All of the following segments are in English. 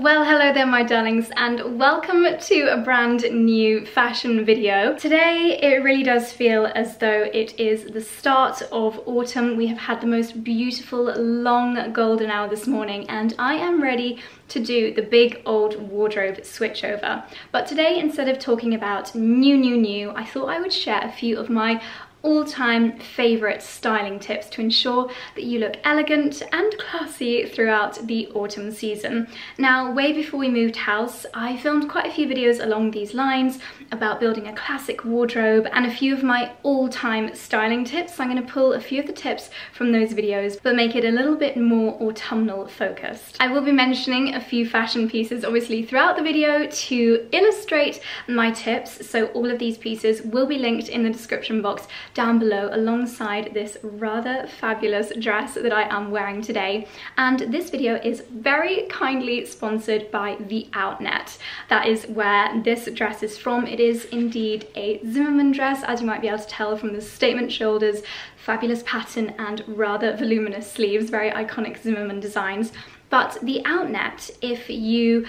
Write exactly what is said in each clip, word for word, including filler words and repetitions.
Well, hello there my darlings and welcome to a brand new fashion video. Today it really does feel as though it is the start of autumn. We have had the most beautiful long golden hour this morning and I am ready to do the big old wardrobe switchover. But today, instead of talking about new, new, new, I thought I would share a few of my all-time favorite styling tips to ensure that you look elegant and classy throughout the autumn season. Now, way before we moved house, I filmed quite a few videos along these lines about building a classic wardrobe and a few of my all-time styling tips. So I'm going to pull a few of the tips from those videos, but make it a little bit more autumnal focused. I will be mentioning a few fashion pieces, obviously, throughout the video to illustrate my tips. So all of these pieces will be linked in the description box down below alongside this rather fabulous dress that I am wearing today. And this video is very kindly sponsored by the Outnet. That is where this dress is from. It is indeed a Zimmermann dress, as you might be able to tell from the statement shoulders, fabulous pattern and rather voluminous sleeves, very iconic Zimmermann designs. But the Outnet, if you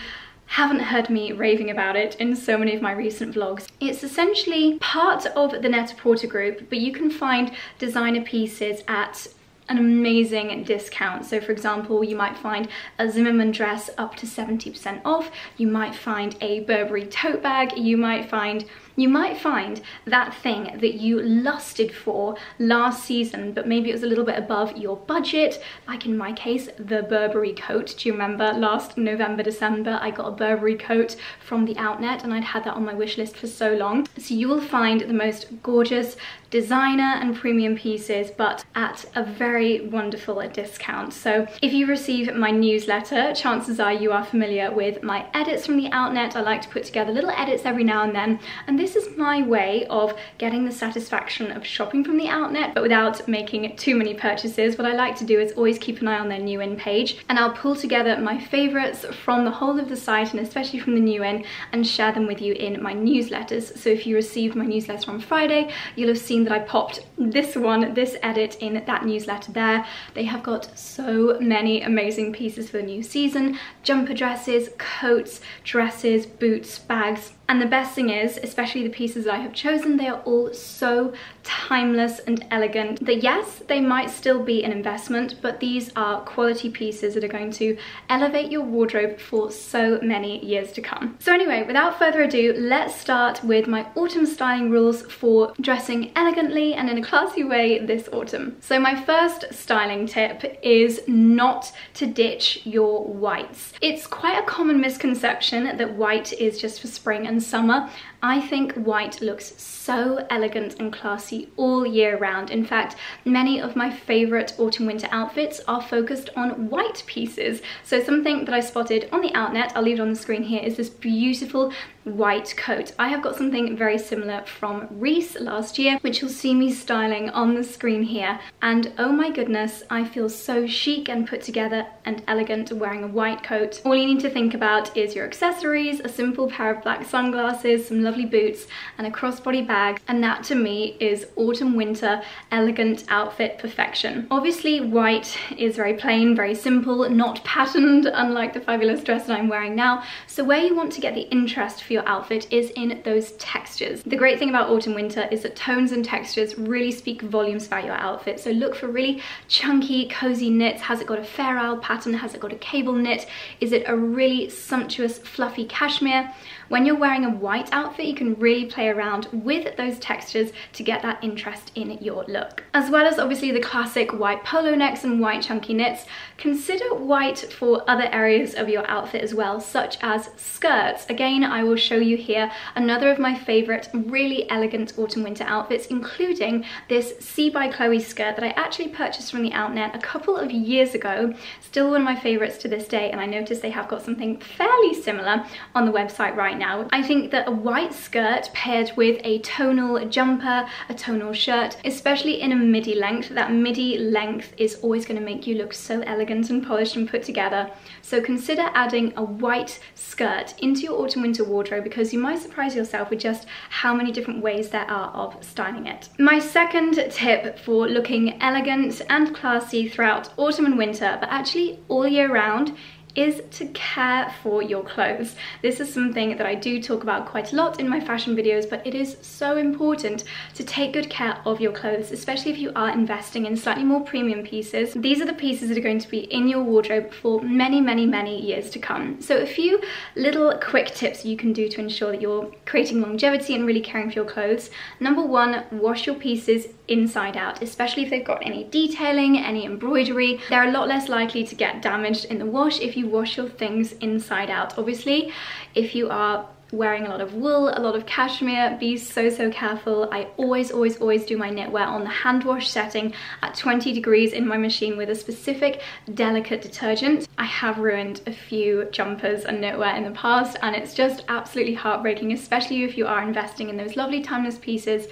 haven't heard me raving about it in so many of my recent vlogs. It's essentially part of the Net-A-Porter group, but you can find designer pieces at an amazing discount. So for example, you might find a Zimmermann dress up to seventy percent off, you might find a Burberry tote bag, you might find You might find that thing that you lusted for last season, but maybe it was a little bit above your budget, like in my case, the Burberry coat. Do you remember last November, December, I got a Burberry coat from the Outnet and I'd had that on my wish list for so long. So you will find the most gorgeous designer and premium pieces, but at a very wonderful discount. So if you receive my newsletter, chances are you are familiar with my edits from the Outnet. I like to put together little edits every now and then, and this This is my way of getting the satisfaction of shopping from the Outnet, but without making too many purchases. What I like to do is always keep an eye on their new in page, and I'll pull together my favorites from the whole of the site, and especially from the new in, and share them with you in my newsletters. So if you received my newsletter on Friday, you'll have seen that I popped this one, this edit, in that newsletter there. They have got so many amazing pieces for the new season. Jumper dresses, coats, dresses, boots, bags. And the best thing is, especially the pieces that I have chosen, they are all so timeless and elegant that yes, they might still be an investment, but these are quality pieces that are going to elevate your wardrobe for so many years to come. So anyway, without further ado, let's start with my autumn styling rules for dressing elegantly and in a classy way this autumn. So my first styling tip is not to ditch your whites. It's quite a common misconception that white is just for spring and summer. I think white looks so elegant and classy all year round. In fact, many of my favorite autumn winter outfits are focused on white pieces. So something that I spotted on the Outnet, I'll leave it on the screen here, is this beautiful white coat. I have got something very similar from Reiss last year, which you'll see me styling on the screen here. And oh my goodness, I feel so chic and put together and elegant wearing a white coat. All you need to think about is your accessories, a simple pair of black sunglasses, some lovely boots and a crossbody bag, and that to me is autumn winter elegant outfit perfection. Obviously white is very plain, very simple, not patterned, unlike the fabulous dress that I'm wearing now. So where you want to get the interest for your outfit is in those textures. The great thing about autumn winter is that tones and textures really speak volumes about your outfit. So look for really chunky, cozy knits. Has it got a fair isle pattern? Has it got a cable knit? Is it a really sumptuous fluffy cashmere? When you're wearing a white outfit, you can really play around with those textures to get that interest in your look. As well as obviously the classic white polo necks and white chunky knits, consider white for other areas of your outfit as well, such as skirts. Again, I will show you here another of my favorite really elegant autumn winter outfits, including this See by Chloe skirt that I actually purchased from the Outnet a couple of years ago. Still one of my favorites to this day, and I noticed they have got something fairly similar on the website right now. I think that a white skirt paired with a tonal jumper, a tonal shirt, especially in a midi length, that midi length is always going to make you look so elegant and polished and put together. So consider adding a white skirt into your autumn winter wardrobe, because you might surprise yourself with just how many different ways there are of styling it. My second tip for looking elegant and classy throughout autumn and winter, but actually all year round, is to care for your clothes. This is something that I do talk about quite a lot in my fashion videos, but it is so important to take good care of your clothes, especially if you are investing in slightly more premium pieces. These are the pieces that are going to be in your wardrobe for many, many, many years to come. So a few little quick tips you can do to ensure that you're creating longevity and really caring for your clothes. Number one, wash your pieces inside out, especially if they've got any detailing, any embroidery. They're a lot less likely to get damaged in the wash if you wash your things inside out. Obviously, if you are wearing a lot of wool, a lot of cashmere, be so, so careful. I always, always, always do my knitwear on the hand wash setting at twenty degrees in my machine with a specific delicate detergent. I have ruined a few jumpers and knitwear in the past, and it's just absolutely heartbreaking, especially if you are investing in those lovely timeless pieces.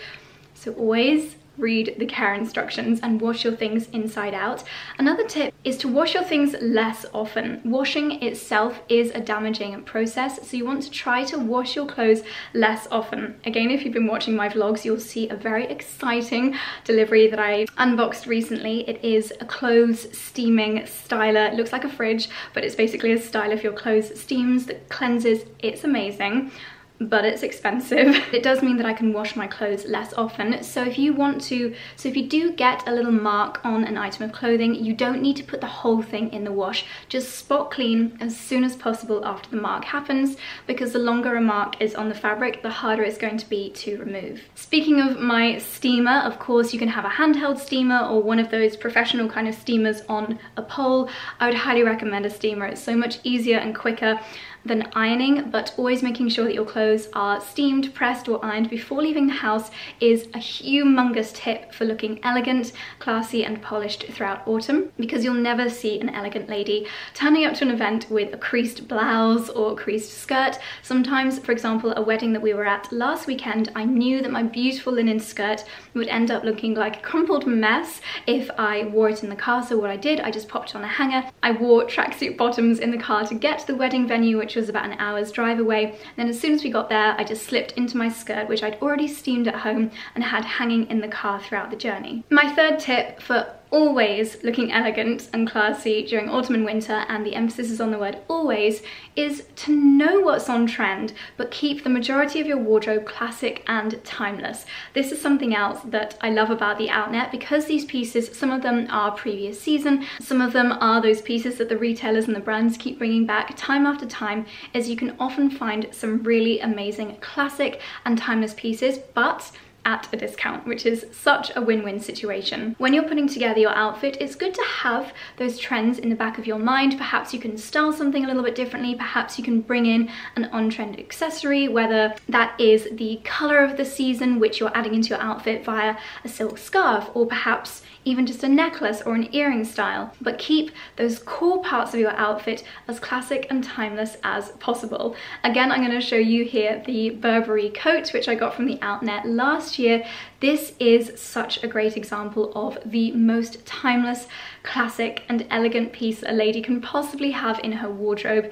So always read the care instructions and wash your things inside out. Another tip is to wash your things less often. Washing itself is a damaging process, so you want to try to wash your clothes less often. Again, if you've been watching my vlogs, you'll see a very exciting delivery that I unboxed recently. It is a clothes steaming styler. It looks like a fridge, but it's basically a styler for your clothes that steams, that cleanses. It's amazing, but it's expensive. It does mean that I can wash my clothes less often. So if you want to, so if you do get a little mark on an item of clothing, you don't need to put the whole thing in the wash. Just spot clean as soon as possible after the mark happens, because the longer a mark is on the fabric, the harder it's going to be to remove. Speaking of my steamer, of course, you can have a handheld steamer or one of those professional kind of steamers on a pole. I would highly recommend a steamer. It's so much easier and quicker than ironing, but always making sure that your clothes are steamed, pressed, or ironed before leaving the house is a humongous tip for looking elegant, classy, and polished throughout autumn, because you'll never see an elegant lady turning up to an event with a creased blouse or creased skirt. Sometimes, for example, a wedding that we were at last weekend, I knew that my beautiful linen skirt would end up looking like a crumpled mess if I wore it in the car. So what I did, I just popped on a hanger. I wore tracksuit bottoms in the car to get to the wedding venue, which was about an hour's drive away, and then as soon as we got there I just slipped into my skirt, which I'd already steamed at home and had hanging in the car throughout the journey. My third tip for always looking elegant and classy during autumn and winter, and the emphasis is on the word always, is to know what's on trend, but keep the majority of your wardrobe classic and timeless. This is something else that I love about the Outnet, because these pieces, some of them are previous season, some of them are those pieces that the retailers and the brands keep bringing back time after time, as you can often find some really amazing classic and timeless pieces, but at a discount, which is such a win-win situation. When you're putting together your outfit, it's good to have those trends in the back of your mind. Perhaps you can style something a little bit differently. Perhaps you can bring in an on-trend accessory, whether that is the color of the season, which you're adding into your outfit via a silk scarf, or perhaps even just a necklace or an earring style, but keep those core parts of your outfit as classic and timeless as possible. Again, I'm gonna show you here the Burberry coat, which I got from the Outnet last year. This is such a great example of the most timeless, classic, and elegant piece a lady can possibly have in her wardrobe.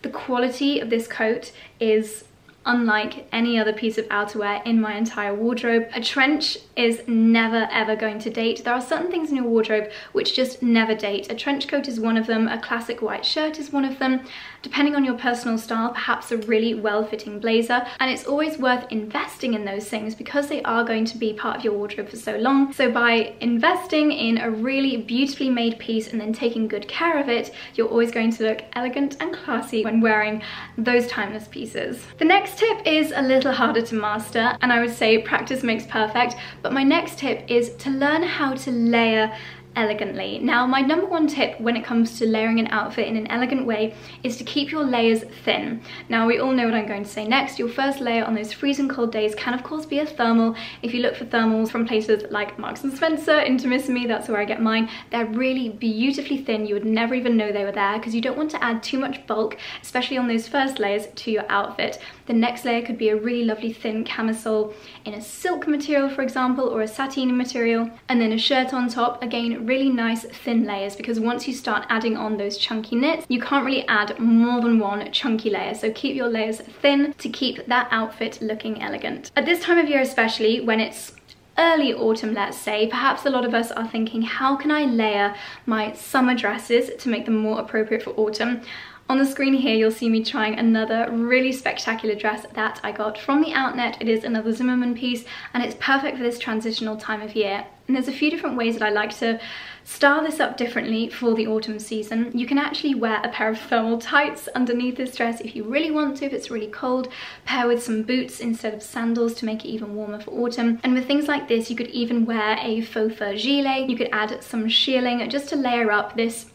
The quality of this coat is unlike any other piece of outerwear in my entire wardrobe. A trench is never ever going to date. There are certain things in your wardrobe which just never date. A trench coat is one of them, a classic white shirt is one of them, depending on your personal style, perhaps a really well-fitting blazer, and it's always worth investing in those things because they are going to be part of your wardrobe for so long. So by investing in a really beautifully made piece and then taking good care of it, you're always going to look elegant and classy when wearing those timeless pieces. The next tip is a little harder to master, and I would say practice makes perfect, but my next tip is to learn how to layer elegantly. Now, my number one tip when it comes to layering an outfit in an elegant way is to keep your layers thin. Now, we all know what I'm going to say next. Your first layer on those freezing cold days can of course be a thermal. If you look for thermals from places like Marks and Spencer, Intimissimi, that's where I get mine, they're really beautifully thin. You would never even know they were there, because you don't want to add too much bulk, especially on those first layers, to your outfit. The next layer could be a really lovely thin camisole in a silk material, for example, or a sateen material, and then a shirt on top. Again, really nice thin layers, because once you start adding on those chunky knits, you can't really add more than one chunky layer. So keep your layers thin to keep that outfit looking elegant. At this time of year especially, when it's early autumn, let's say, perhaps a lot of us are thinking, how can I layer my summer dresses to make them more appropriate for autumn? On the screen here, you'll see me trying another really spectacular dress that I got from the Outnet. It is another Zimmermann piece, and it's perfect for this transitional time of year. And there's a few different ways that I like to style this up differently for the autumn season. You can actually wear a pair of thermal tights underneath this dress if you really want to, if it's really cold. Pair with some boots instead of sandals to make it even warmer for autumn. And with things like this, you could even wear a faux fur gilet. You could add some shearling just to layer up this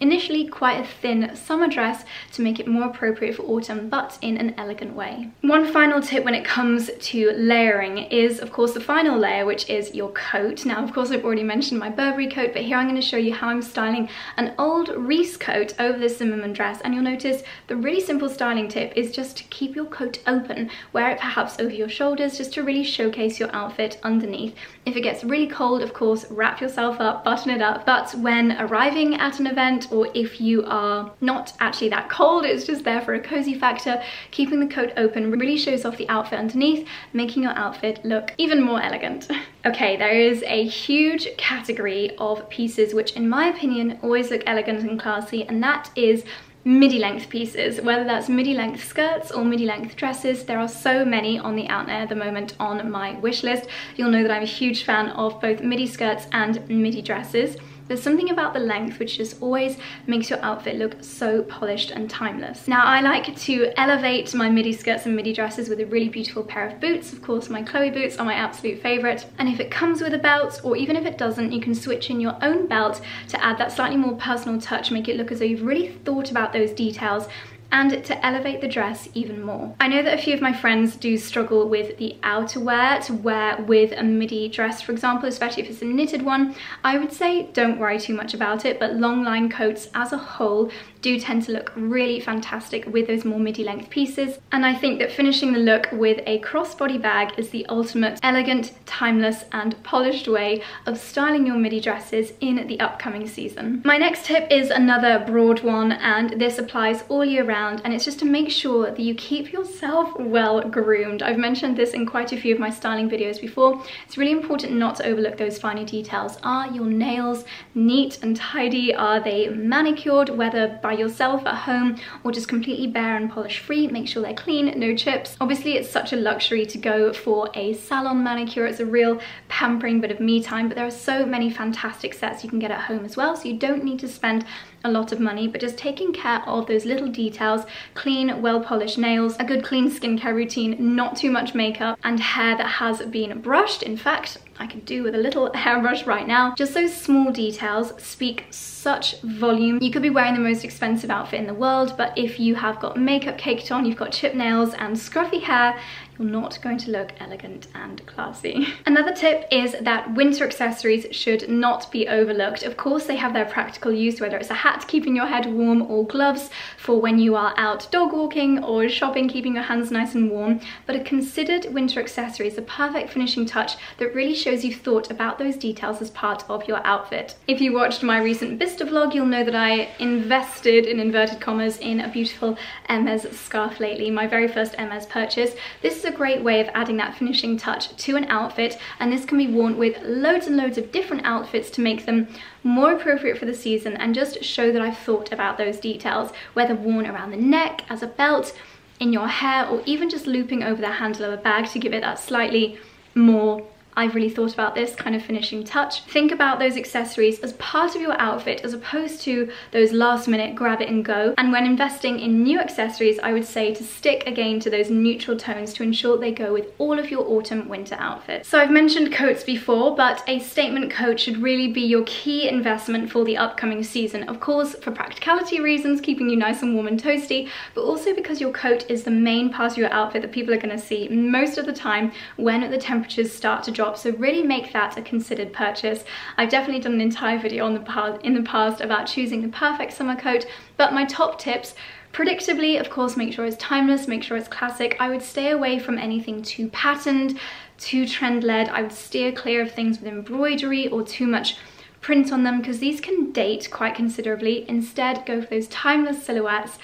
initially quite a thin summer dress to make it more appropriate for autumn, but in an elegant way. One final tip when it comes to layering is, of course, the final layer, which is your coat. Now, of course, I've already mentioned my Burberry coat, but here I'm going to show you how I'm styling an old Reiss coat over this Zimmermann dress. And you'll notice the really simple styling tip is just to keep your coat open, wear it perhaps over your shoulders, just to really showcase your outfit underneath. If it gets really cold, of course, wrap yourself up, button it up. But when arriving at an event, or if you are not actually that cold, it's just there for a cozy factor, keeping the coat open really shows off the outfit underneath, making your outfit look even more elegant. Okay, there is a huge category of pieces which, in my opinion, always look elegant and classy, and that is midi-length pieces. Whether that's midi-length skirts or midi-length dresses, there are so many on the Outnet at the moment on my wish list. You'll know that I'm a huge fan of both midi skirts and midi dresses. There's something about the length which just always makes your outfit look so polished and timeless. Now, I like to elevate my midi skirts and midi dresses with a really beautiful pair of boots. Of course, my Chloe boots are my absolute favorite. And if it comes with a belt, or even if it doesn't, you can switch in your own belt to add that slightly more personal touch, make it look as though you've really thought about those details and to elevate the dress even more. I know that a few of my friends do struggle with the outerwear to wear with a midi dress, for example, especially if it's a knitted one. I would say don't worry too much about it, but long line coats as a whole do tend to look really fantastic with those more midi length pieces. And I think that finishing the look with a crossbody bag is the ultimate elegant, timeless and polished way of styling your midi dresses in the upcoming season. My next tip is another broad one, and this applies all year round, and it's just to make sure that you keep yourself well groomed. I've mentioned this in quite a few of my styling videos before. It's really important not to overlook those finer details. Are your nails neat and tidy? Are they manicured, whether by yourself at home or just completely bare and polish free? Make sure they're clean, no chips. Obviously, it's such a luxury to go for a salon manicure. It's a real pampering bit of me time, but there are so many fantastic sets you can get at home as well, so you don't need to spend a lot of money, but just taking care of those little details, clean, well-polished nails, a good clean skincare routine, not too much makeup, and hair that has been brushed. In fact, I could do with a little hairbrush right now. Just those small details speak such volume. You could be wearing the most expensive outfit in the world, but if you have got makeup caked on, you've got chipped nails and scruffy hair, you're not going to look elegant and classy. Another tip is that winter accessories should not be overlooked. Of course, they have their practical use, whether it's a hat keeping your head warm or gloves for when you are out dog walking or shopping, keeping your hands nice and warm. But a considered winter accessory is a perfect finishing touch that really shows you've thought about those details as part of your outfit. If you watched my recent Bista vlog, you'll know that I invested, in inverted commas, in a beautiful Hermes scarf lately, my very first Hermes purchase. This is a great way of adding that finishing touch to an outfit, and this can be worn with loads and loads of different outfits to make them more appropriate for the season and just show that I've thought about those details, whether worn around the neck, as a belt, in your hair, or even just looping over the handle of a bag to give it that slightly more I've really thought about this kind of finishing touch. Think about those accessories as part of your outfit as opposed to those last minute grab it and go. And when investing in new accessories, I would say to stick again to those neutral tones to ensure they go with all of your autumn winter outfits. So I've mentioned coats before, but a statement coat should really be your key investment for the upcoming season. Of course, for practicality reasons, keeping you nice and warm and toasty, but also because your coat is the main part of your outfit that people are going to see most of the time when the temperatures start to drop. So really make that a considered purchase. I've definitely done an entire video on the past, in the past about choosing the perfect summer coat, but my top tips, predictably, of course, make sure it's timeless, make sure it's classic. I would stay away from anything too patterned, too trend-led. I would steer clear of things with embroidery or too much print on them because these can date quite considerably. Instead, go for those timeless silhouettes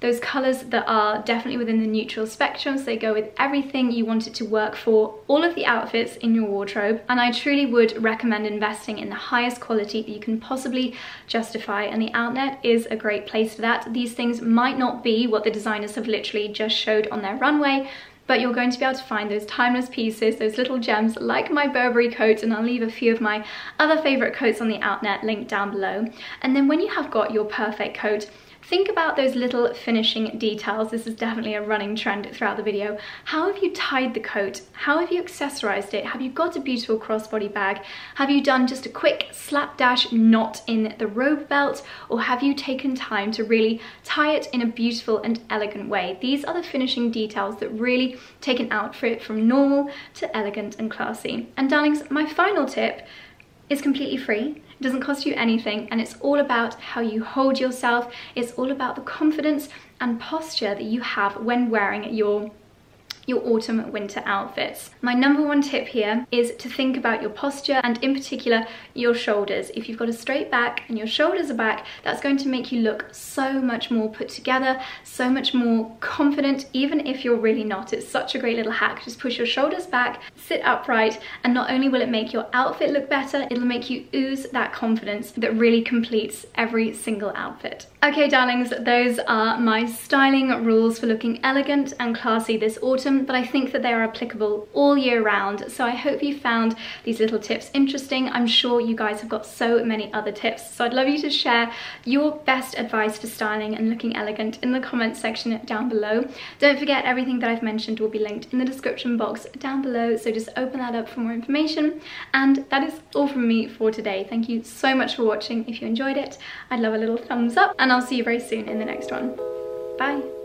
Those colours that are definitely within the neutral spectrum, so they go with everything you want it to work for, all of the outfits in your wardrobe, and I truly would recommend investing in the highest quality that you can possibly justify, and the Outnet is a great place for that. These things might not be what the designers have literally just showed on their runway, but you're going to be able to find those timeless pieces, those little gems like my Burberry coat, and I'll leave a few of my other favourite coats on the Outnet linked down below. And then when you have got your perfect coat, think about those little finishing details. This is definitely a running trend throughout the video. How have you tied the coat? How have you accessorized it? Have you got a beautiful crossbody bag? Have you done just a quick slapdash knot in the robe belt? Or have you taken time to really tie it in a beautiful and elegant way? These are the finishing details that really take an outfit from normal to elegant and classy. And darlings, my final tip is completely free. It doesn't cost you anything, and it's all about how you hold yourself. It's all about the confidence and posture that you have when wearing your your autumn winter outfits. My number one tip here is to think about your posture, and in particular your shoulders. If you've got a straight back and your shoulders are back, that's going to make you look so much more put together, so much more confident, even if you're really not. It's such a great little hack. Just push your shoulders back, sit upright, and not only will it make your outfit look better, it'll make you ooze that confidence that really completes every single outfit. Okay darlings, those are my styling rules for looking elegant and classy this autumn, but I think that they are applicable all year round. So I hope you found these little tips interesting. I'm sure you guys have got so many other tips, so I'd love you to share your best advice for styling and looking elegant in the comments section down below. Don't forget, everything that I've mentioned will be linked in the description box down below, so just open that up for more information. And that is all from me for today. Thank you so much for watching. If you enjoyed it, I'd love a little thumbs up, and I'll see you very soon in the next one. Bye!